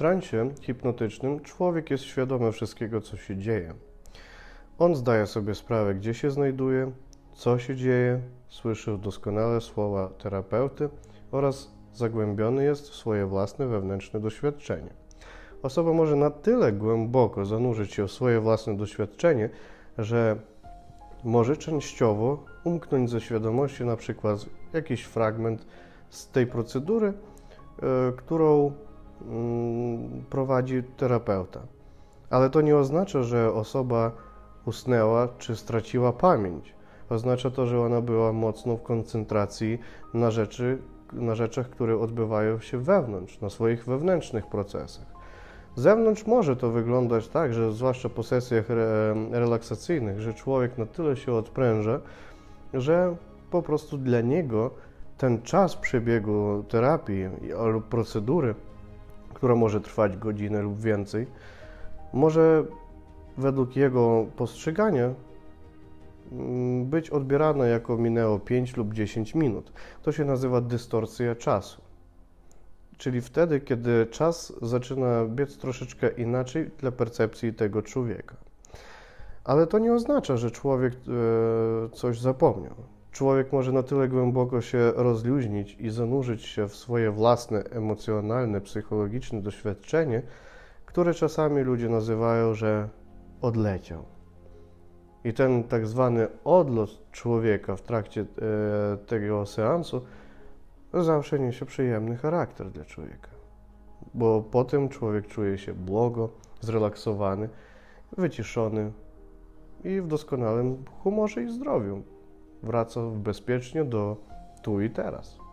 transie hipnotycznym człowiek jest świadomy wszystkiego, co się dzieje. On zdaje sobie sprawę, gdzie się znajduje, co się dzieje, słyszy doskonale słowa terapeuty oraz zagłębiony jest w swoje własne wewnętrzne doświadczenie. Osoba może na tyle głęboko zanurzyć się w swoje własne doświadczenie, że może częściowo umknąć ze świadomości na przykład jakiś fragment z tej procedury, którą prowadzi terapeuta. Ale to nie oznacza, że osoba usnęła czy straciła pamięć. Oznacza to, że ona była mocno w koncentracji na rzeczach, które odbywają się wewnątrz, na swoich wewnętrznych procesach. Z zewnątrz może to wyglądać tak, że zwłaszcza po sesjach relaksacyjnych, że człowiek na tyle się odpręża, że po prostu dla niego ten czas przebiegu terapii lub procedury, która może trwać godzinę lub więcej, może według jego postrzegania być odbierana jako minęło 5 lub 10 minut. To się nazywa dystorcja czasu. Czyli wtedy, kiedy czas zaczyna biec troszeczkę inaczej dla percepcji tego człowieka. Ale to nie oznacza, że człowiek coś zapomniał. Człowiek może na tyle głęboko się rozluźnić i zanurzyć się w swoje własne emocjonalne, psychologiczne doświadczenie, które czasami ludzie nazywają, że odleciał. I ten tak zwany odlot człowieka w trakcie tego seansu zawsze niesie przyjemny charakter dla człowieka. Bo potem człowiek czuje się błogo, zrelaksowany, wyciszony i w doskonałym humorze i zdrowiu. Wraca bezpiecznie do tu i teraz.